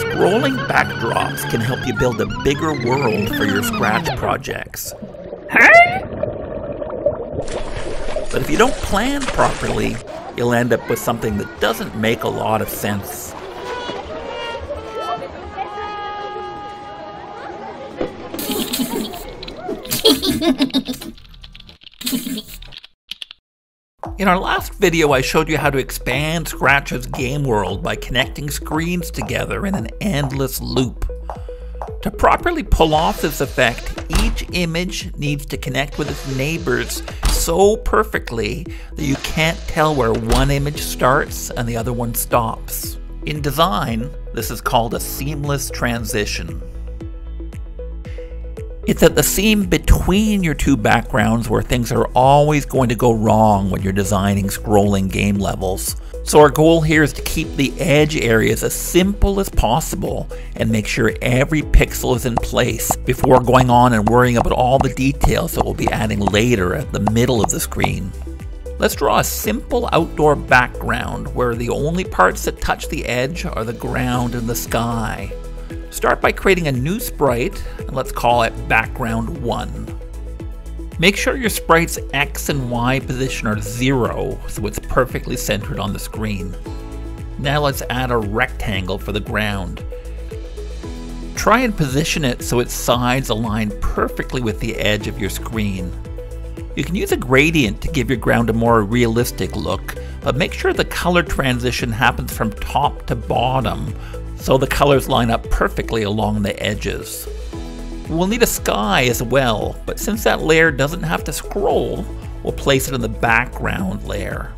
Scrolling backdrops can help you build a bigger world for your Scratch projects. But if you don't plan properly, you'll end up with something that doesn't make a lot of sense. In our last video, I showed you how to expand Scratch's game world by connecting screens together in an endless loop. To properly pull off this effect, each image needs to connect with its neighbors so perfectly that you can't tell where one image starts and the other one stops. In design, this is called a seamless transition. It's at the seam between your two backgrounds where things are always going to go wrong when you're designing scrolling game levels. So our goal here is to keep the edge areas as simple as possible and make sure every pixel is in place before going on and worrying about all the details that we'll be adding later at the middle of the screen. Let's draw a simple outdoor background where the only parts that touch the edge are the ground and the sky. Start by creating a new sprite, and let's call it Background 1. Make sure your sprite's X and Y position are 0, so it's perfectly centered on the screen. Now let's add a rectangle for the ground. Try and position it so its sides align perfectly with the edge of your screen. You can use a gradient to give your ground a more realistic look, but make sure the color transition happens from top to bottom, so the colors line up perfectly along the edges. We'll need a sky as well, but since that layer doesn't have to scroll, we'll place it in the background layer.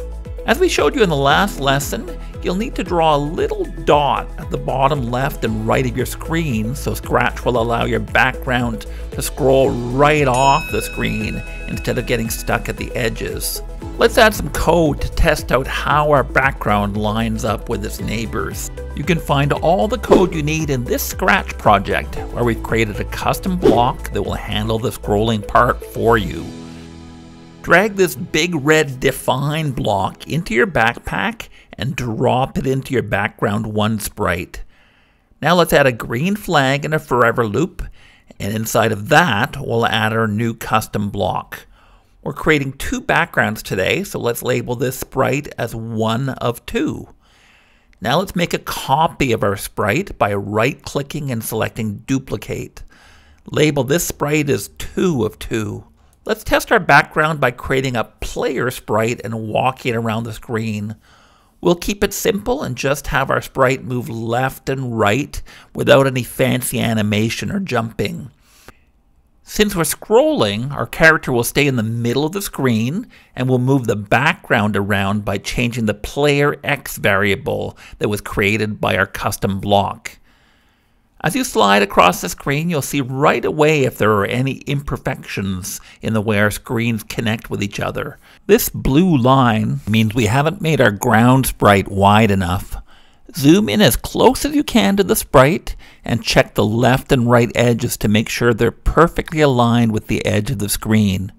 As we showed you in the last lesson, you'll need to draw a little dot at the bottom left and right of your screen, so Scratch will allow your background to scroll right off the screen instead of getting stuck at the edges. Let's add some code to test out how our background lines up with its neighbors. You can find all the code you need in this Scratch project, where we've created a custom block that will handle the scrolling part for you. Drag this big red define block into your backpack and drop it into your background 1 sprite. Now let's add a green flag and a forever loop, and inside of that we'll add our new custom block. We're creating 2 backgrounds today, so let's label this sprite as 1 of 2. Now let's make a copy of our sprite by right-clicking and selecting Duplicate. Label this sprite as 2 of 2. Let's test our background by creating a player sprite and walking around the screen. We'll keep it simple and just have our sprite move left and right without any fancy animation or jumping. Since we're scrolling, our character will stay in the middle of the screen, and we'll move the background around by changing the player X variable that was created by our custom block. As you slide across the screen, you'll see right away if there are any imperfections in the way our screens connect with each other. This blue line means we haven't made our ground sprite wide enough. Zoom in as close as you can to the sprite and check the left and right edges to make sure they're perfectly aligned with the edge of the screen.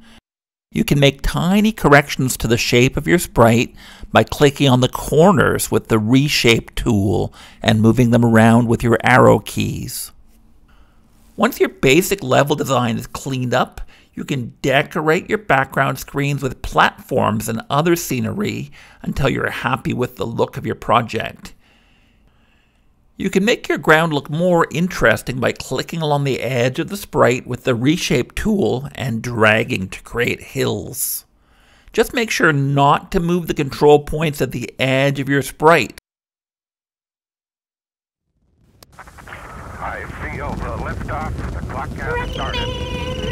You can make tiny corrections to the shape of your sprite by clicking on the corners with the reshape tool and moving them around with your arrow keys. Once your basic level design is cleaned up, you can decorate your background screens with platforms and other scenery until you're happy with the look of your project. You can make your ground look more interesting by clicking along the edge of the sprite with the reshape tool and dragging to create hills. Just make sure not to move the control points at the edge of your sprite. I feel the liftoff. The clock has started.